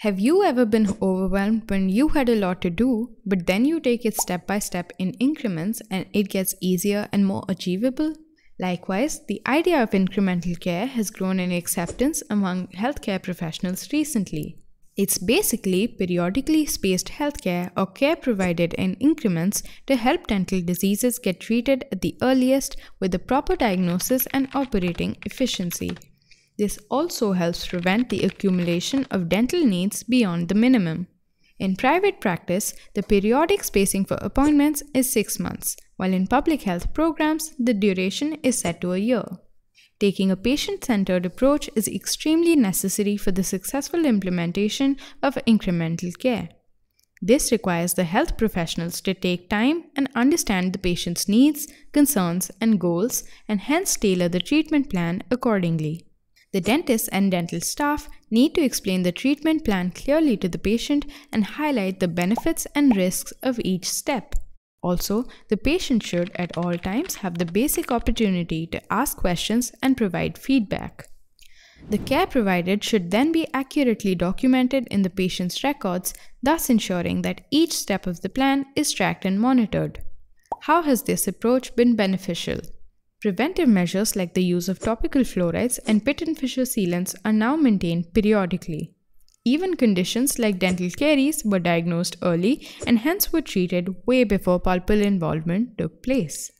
Have you ever been overwhelmed when you had a lot to do, but then you take it step by step in increments and it gets easier and more achievable? Likewise, the idea of incremental care has grown in acceptance among healthcare professionals recently. It's basically periodically spaced healthcare or care provided in increments to help dental diseases get treated at the earliest with the proper diagnosis and operating efficiency. This also helps prevent the accumulation of dental needs beyond the minimum. In private practice, the periodic spacing for appointments is 6 months, while in public health programs, the duration is set to a year. Taking a patient-centered approach is extremely necessary for the successful implementation of incremental care. This requires the health professionals to take time and understand the patient's needs, concerns, and goals, and hence tailor the treatment plan accordingly. The dentists and dental staff need to explain the treatment plan clearly to the patient and highlight the benefits and risks of each step. Also, the patient should at all times have the basic opportunity to ask questions and provide feedback. The care provided should then be accurately documented in the patient's records, thus ensuring that each step of the plan is tracked and monitored. How has this approach been beneficial? Preventive measures like the use of topical fluorides and pit and fissure sealants are now maintained periodically. Even conditions like dental caries were diagnosed early and hence were treated way before pulpal involvement took place.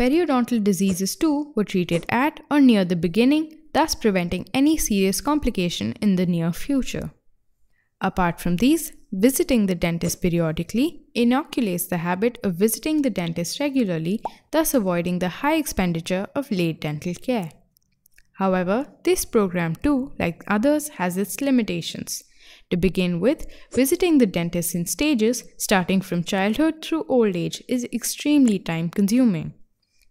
Periodontal diseases too were treated at or near the beginning, thus preventing any serious complication in the near future. Apart from these, visiting the dentist periodically inoculates the habit of visiting the dentist regularly, thus avoiding the high expenditure of late dental care. However, this program too, like others, has its limitations. To begin with, visiting the dentist in stages, starting from childhood through old age, is extremely time-consuming.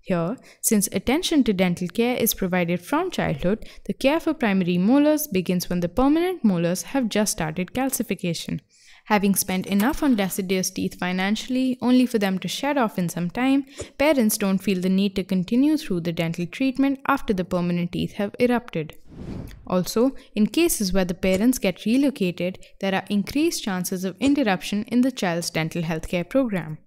Here, since attention to dental care is provided from childhood, the care for primary molars begins when the permanent molars have just started calcification. Having spent enough on deciduous teeth financially, only for them to shed off in some time, parents don't feel the need to continue through the dental treatment after the permanent teeth have erupted. Also, in cases where the parents get relocated, there are increased chances of interruption in the child's dental healthcare program.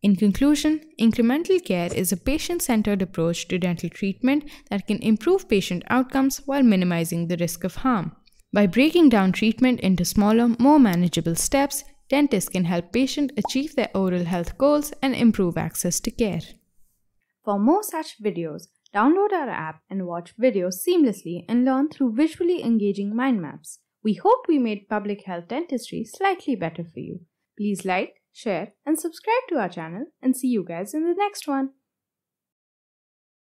In conclusion, incremental care is a patient-centered approach to dental treatment that can improve patient outcomes while minimizing the risk of harm. By breaking down treatment into smaller, more manageable steps, dentists can help patients achieve their oral health goals and improve access to care. For more such videos, download our app and watch videos seamlessly and learn through visually engaging mind maps. We hope we made public health dentistry slightly better for you. Please like, share and subscribe to our channel, and see you guys in the next one.